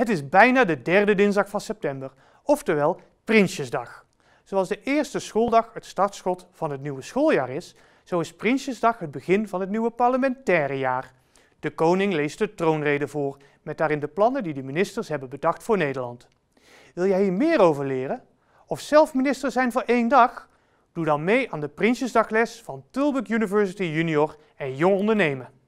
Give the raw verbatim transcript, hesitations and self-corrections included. Het is bijna de derde dinsdag van september, oftewel Prinsjesdag. Zoals de eerste schooldag het startschot van het nieuwe schooljaar is, zo is Prinsjesdag het begin van het nieuwe parlementaire jaar. De koning leest de troonrede voor, met daarin de plannen die de ministers hebben bedacht voor Nederland. Wil jij hier meer over leren? Of zelf minister zijn voor één dag? Doe dan mee aan de Prinsjesdagles van Tilburg University Junior en Jong Ondernemen.